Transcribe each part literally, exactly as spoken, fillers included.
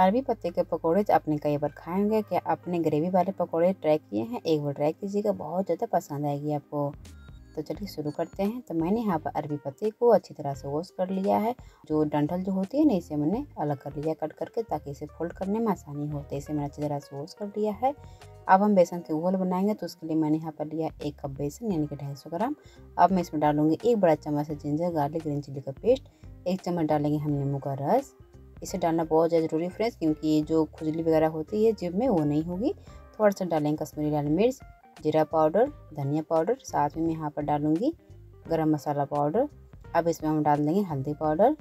अरबी पत्ते के पकोड़े तो आपने कई बार खाए होंगे, क्या आपने ग्रेवी वाले पकोड़े ट्राई किए हैं? एक बार ट्राई कीजिएगा, बहुत ज़्यादा पसंद आएगी आपको। तो चलिए शुरू करते हैं। तो मैंने यहाँ पर अरबी पत्ते को अच्छी तरह से वॉश कर लिया है। जो डंठल जो होती है ना, इसे मैंने अलग कर लिया कट करके, ताकि इसे फोल्ड करने में आसानी हो। तो इसे मैंने अच्छी तरह से वॉश कर लिया है। अब हम बेसन के घोल बनाएंगे, तो उसके लिए मैंने यहाँ पर लिया एक कप बेसन यानी कि ढाई सौ ग्राम। अब मैं इसमें डालूंगी एक बड़ा चम्मच जिंजर गार्लिक ग्रीन चिली का पेस्ट, एक चम्मच डालेंगे हम नींबू का रस। इसे डालना बहुत ज़्यादा ज़रूरी फ्रेंड्स, क्योंकि जो खुजली वगैरह होती है जिब में वो नहीं होगी। थोड़ा सा डालेंगे कश्मीरी लाल मिर्च, जीरा पाउडर, धनिया पाउडर, साथ में मैं यहाँ पर डालूंगी गरम मसाला पाउडर। अब इसमें हम डाल देंगे हल्दी पाउडर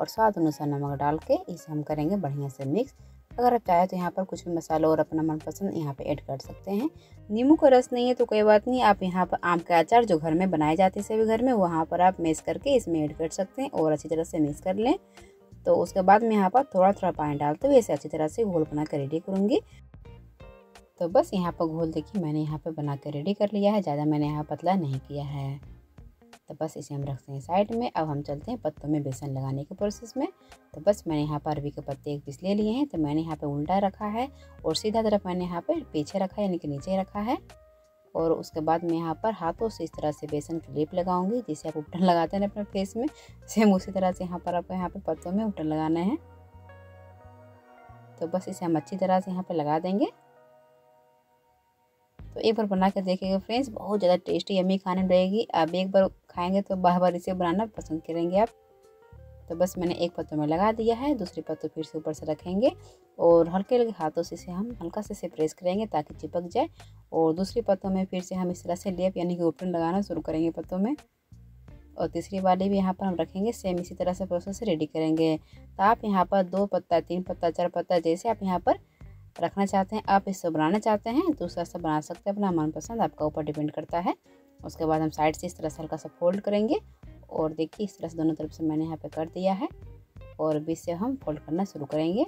और स्वाद अनुसार नमक डाल के इसे हम करेंगे बढ़िया से मिक्स। अगर आप चाहें तो यहाँ पर कुछ भी मसाला और अपना मनपसंद यहाँ पे ऐड कर सकते हैं। नींबू का रस नहीं है तो कोई बात नहीं, आप यहाँ पर आम का अचार जो घर में बनाए जाते हैं सभी घर में, वहाँ पर आप मिक्स करके इसमें ऐड कर सकते हैं और अच्छी तरह से मिक्स कर लें। तो उसके बाद मैं यहाँ पर थोड़ा थोड़ा पानी डालते हुए इसे अच्छी तरह से घोल बना कर रेडी करूँगी। तो बस यहाँ पर घोल देखिए मैंने यहाँ पर बना कर रेडी कर लिया है, ज़्यादा मैंने यहाँ पतला नहीं किया है। तो बस इसे हम रखते हैं साइड में। अब हम चलते हैं पत्तों में बेसन लगाने के प्रोसेस में। तो बस मैंने यहाँ पर अरबी के पत्ते एक पीस ले लिए हैं। तो मैंने यहाँ पर उल्टा रखा है और सीधा तरफ मैंने यहाँ पर पीछे रखा है यानी कि नीचे रखा है। और उसके बाद मैं यहाँ पर हाथों से इस तरह से बेसन की लेप लगाऊंगी, जिसे आप उपटन लगाते हैं अपने फेस में, सेम उसी तरह से यहाँ पर आपको यहाँ पर पत्तों में उपटन लगाना है। तो बस इसे हम अच्छी तरह से यहाँ पर लगा देंगे। तो एक बार बना कर देखिएगा फ्रेंड्स, बहुत ज़्यादा टेस्टी यम्मी खाने रहेगी। आप एक बार खाएंगे तो बार बार इसे बनाना पसंद करेंगे आप। तो बस मैंने एक पत्तों में लगा दिया है, दूसरी पत्तों फिर से ऊपर से रखेंगे और हल्के हल्के हाथों से इसे हम हल्का से इसे प्रेस करेंगे ताकि चिपक जाए। और दूसरी पत्तों में फिर से हम इस तरह से लेप यानी कि उपटन लगाना शुरू करेंगे पत्तों में। और तीसरी वाली भी यहाँ पर हम रखेंगे, सेम इसी तरह से प्रोसेस रेडी करेंगे। तो आप यहाँ पर दो पत्ता, तीन पत्ता, चार पत्ता जैसे आप यहाँ पर रखना चाहते हैं, आप इससे बनाना चाहते हैं तो उस तरह से बना सकते हैं, अपना मनपसंद आपका ऊपर डिपेंड करता है। उसके बाद हम साइड से इस तरह से हल्का सा फोल्ड करेंगे और देखिए इस तरह से दोनों तरफ से मैंने यहाँ पे कर दिया है और बीच से हम फोल्ड करना शुरू करेंगे।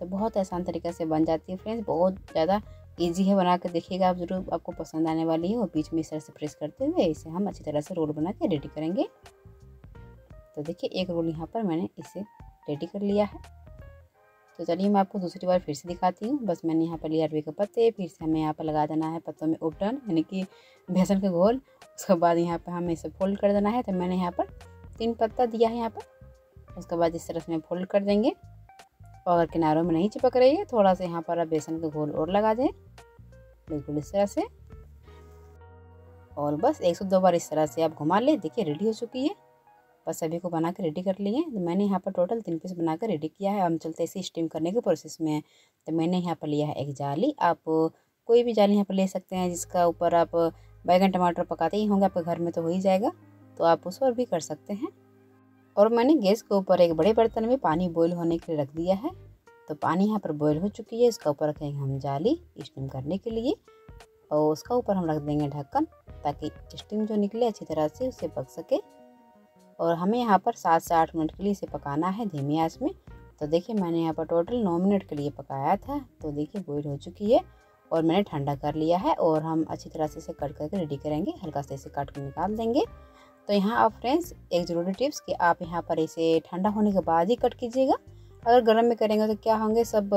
तो बहुत आसान तरीके से बन जाती है फ्रेंड्स, बहुत ज़्यादा ईजी है, बना कर देखिएगा आप ज़रूर, आपको पसंद आने वाली है। और बीच में इस तरह से प्रेस करते हुए इसे हम अच्छी तरह से रोल बना के रेडी करेंगे। तो देखिए एक रोल यहाँ पर मैंने इसे रेडी कर लिया है। तो चलिए मैं आपको दूसरी बार फिर से दिखाती हूँ। बस मैंने यहाँ पर लिया अरबी के पत्ते, फिर से हमें यहाँ पर लगा देना है पत्तों में उपटन यानी कि बेसन के घोल। उसके बाद यहाँ पर हमें इसे फोल्ड कर देना है। तो मैंने यहाँ पर तीन पत्ता दिया है यहाँ पर। उसके बाद इस तरह से फोल्ड कर देंगे और किनारों में नहीं चिपक रही है, थोड़ा सा यहाँ पर आप बेसन का घोल और लगा दें, बिल्कुल इस तरह से। और बस एक सौ दो बार इस तरह से आप घुमा लें। देखिए रेडी हो चुकी है। बस सभी को बना कर रेडी कर लिए। तो मैंने यहाँ पर टोटल तीन पीस बना कर रेडी किया है। हम चलते इसे स्टीम करने के प्रोसेस में। तो मैंने यहाँ पर लिया है एक जाली, आप कोई भी जाली यहाँ पर ले सकते हैं जिसका ऊपर आप बैंगन टमाटर पकाते ही होंगे, आपके घर में तो हो ही जाएगा, तो आप उस पर भी कर सकते हैं। और मैंने गैस के ऊपर एक बड़े बर्तन में पानी बॉयल होने के लिए रख दिया है। तो पानी यहाँ पर बॉयल हो चुकी है, इसका ऊपर रखेंगे हम जाली स्टीम करने के लिए और उसका ऊपर हम रख देंगे ढक्कन ताकि स्टीम जो निकले अच्छी तरह से उसे पक सके। और हमें यहाँ पर सात से आठ मिनट के लिए इसे पकाना है धीमी आंच में। तो देखिए मैंने यहाँ पर टोटल नौ मिनट के लिए पकाया था। तो देखिए बॉईल हो चुकी है और मैंने ठंडा कर लिया है और हम अच्छी तरह से इसे कट करके रेडी करेंगे, हल्का से इसे काट के निकाल देंगे। तो यहाँ आप फ्रेंड्स एक ज़रूरी टिप्स कि आप यहाँ पर इसे ठंडा होने के बाद ही कट कीजिएगा। अगर गर्म में करेंगे तो क्या होंगे, सब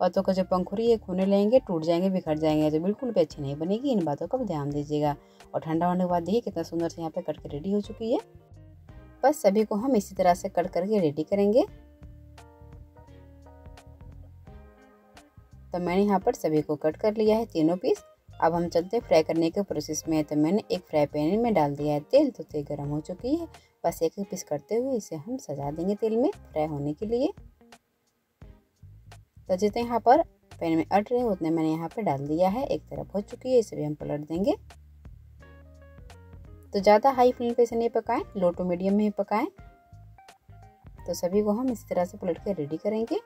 बातों का जो पंखुड़ी है खूने लगेंगे, टूट जाएंगे, बिखर जाएंगे, तो बिल्कुल भी अच्छी नहीं बनेगी। इन बातों का ध्यान दीजिएगा। और ठंडा होने के बाद देखिए कितना सुंदर से यहाँ पर कट के रेडी हो चुकी है। बस सभी को हम इसी तरह से कट करके रेडी करेंगे। तो मैंने यहाँ पर सभी को कट कर लिया है तीनों पीस। अब हम चलते हैं फ्राई करने के प्रोसेस में। तो मैंने एक फ्राई पैन में डाल दिया है तेल, तो तेल गर्म हो चुकी है। बस एक एक पीस करते हुए इसे हम सजा देंगे तेल में फ्राई होने के लिए। तो जितने यहाँ पर पैन में अट रहे उतने मैंने यहाँ पर डाल दिया है। एक तरफ हो चुकी है, इसे भी हम पलट देंगे। तो ज़्यादा हाई फ्लेम पे इसे नहीं पकाएं, लो टू मीडियम में ही पकाएं। तो सभी को हम इसी तरह से पलट के रेडी करेंगे।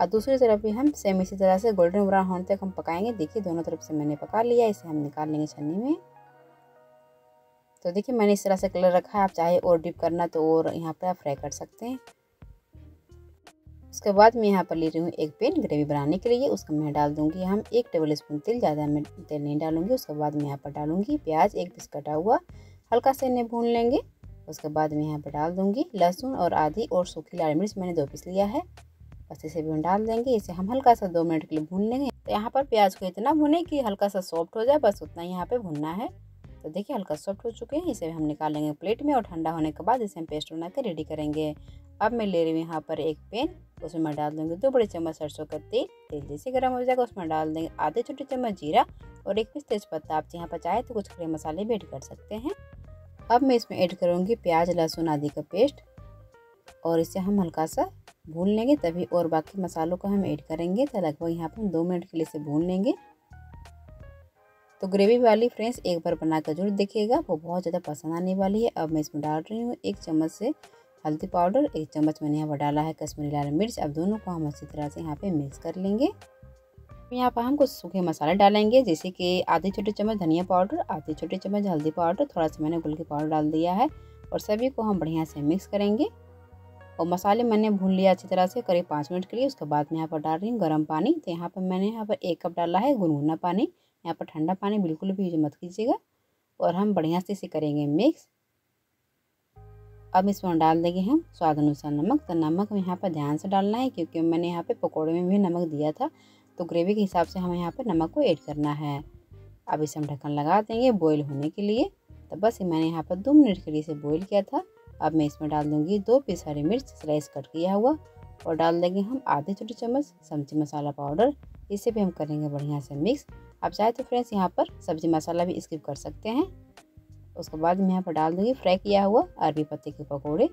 और दूसरी तरफ भी हम सेम इसी तरह से गोल्डन ब्राउन होने तक हम पकाएंगे। देखिए दोनों तरफ से मैंने पका लिया, इसे हम निकाल लेंगे छन्नी में। तो देखिए मैंने इस तरह से कलर रखा है, आप चाहे और डीप करना तो और यहाँ पर आप फ्राई कर सकते हैं। उसके बाद मैं यहाँ पर ले रही हूँ एक पैन ग्रेवी बनाने के लिए। उसका मैं डाल दूँगी हम एक टेबल स्पून तेल, ज़्यादा मैं तेल नहीं डालूँगी। उसके बाद मैं यहाँ पर डालूँगी प्याज एक पीस कटा हुआ, हल्का से इन्हें भून लेंगे। उसके बाद मैं यहाँ पर डाल दूँगी लहसुन और आधी और सूखी लाल मिर्च मैंने दो पीस लिया है। बस इसे भी हम डाल देंगे। इसे हम हल्का सा दो मिनट के लिए भून लेंगे। तो यहाँ पर प्याज को इतना भुने कि हल्का सा सॉफ्ट हो जाए, बस उतना यहाँ पे भुनना है। तो देखिए हल्का सॉफ्ट हो चुके हैं। इसे हम निकाल लेंगे प्लेट में और ठंडा होने के बाद इसे हम पेस्ट बना कर रेडी करेंगे। अब मैं ले रही हूँ यहाँ पर एक पैन, उसमें मैं डाल दूँगी दो बड़े चम्मच सरसों का तेल। तेल जैसे गर्म हो जाएगा उसमें डाल देंगे आधे छोटे चम्मच जीरा और एक पीस तेजपत्ता। आप यहाँ पर चाहे तो कुछ खड़े मसाले भी ऐड कर सकते हैं। अब मैं इसमें ऐड करूँगी प्याज लहसुन आदि का पेस्ट और इसे हम हल्का सा भून लेंगे, तभी और बाकी मसालों को हम ऐड करेंगे। तो लगभग यहाँ पर हम दो मिनट के लिए इसे भून लेंगे। तो ग्रेवी वाली फ्रेंड्स एक बार बनाकर जरूर देखिएगा, वो बहुत ज़्यादा पसंद आने वाली है। अब मैं इसमें डाल रही हूँ एक चम्मच से हल्दी पाउडर, एक चम्मच मैंने यहाँ पर डाला है कश्मीरी लाल मिर्च। अब दोनों को हम अच्छी तरह से यहाँ पे मिक्स कर लेंगे। यहाँ पर हम कुछ सूखे मसाले डालेंगे, जैसे कि आधे छोटे चम्मच धनिया पाउडर, आधे छोटे चम्मच हल्दी पाउडर, थोड़ा सा मैंने गुलकी पाउडर डाल दिया है और सभी को हम बढ़िया से मिक्स करेंगे। और मसाले मैंने भून लिया अच्छी तरह से करीब पाँच मिनट के लिए। उसके बाद मैं यहाँ पर डाल रही हूँ गर्म पानी। तो यहाँ पर मैंने यहाँ पर एक कप डाला है गुनगुना पानी। यहाँ पर ठंडा पानी बिल्कुल भी यूज मत कीजिएगा। और हम बढ़िया से इसे करेंगे मिक्स। अब इसमें डाल देंगे हम स्वाद अनुसार नमक। तो नमक यहाँ पर ध्यान से डालना है क्योंकि मैंने यहाँ पर पकौड़े में भी नमक दिया था, तो ग्रेवी के हिसाब से हमें यहाँ पर नमक को ऐड करना है। अब इसे हम ढक्कन लगा देंगे बॉईल होने के लिए। तो बस मैंने यहाँ पर दो मिनट के लिए इसे बॉईल किया था। अब मैं इसमें डाल दूंगी दो पीस हरी मिर्च स्लाइस कट किया हुआ और डाल देंगे हम आधे छोटे चम्मच सब्जी मसाला पाउडर। इसे भी हम करेंगे बढ़िया से मिक्स। आप चाहे तो फ्रेंड्स यहाँ पर सब्जी मसाला भी स्किप कर सकते हैं। उसके बाद मैं यहाँ पर डाल दूंगी फ्राई किया हुआ अरबी पत्ते के पकौड़े।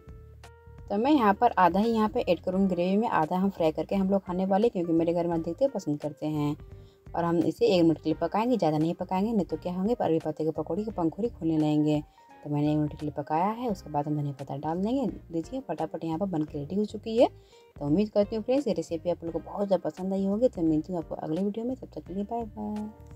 तो मैं यहाँ पर आधा ही यहाँ पे ऐड करूँगी ग्रेवी में, आधा हम फ्राई करके हम लोग खाने वाले, क्योंकि मेरे घर में देखते पसंद करते हैं। और हम इसे एक मिनट के लिए पकाएंगे, ज़्यादा नहीं पकाएंगे, नहीं तो क्या होंगे अरबी पत्ते के पकौड़े के पंखुड़ी खोलने लगेंगे। तो मैंने एक मिनट के लिए पकाया है। उसके बाद हम धनिया पत्ता डाल देंगे। लीजिए फटाफट यहाँ पर बनकर रेडी हो चुकी है। तो उम्मीद करती हूँ फ्रेंड्स ये रेसिपी आप लोगों को बहुत ज़्यादा पसंद आई होगी। तो मिलती हूँ आपको अगले वीडियो में, तब तक के लिए बाय बाय।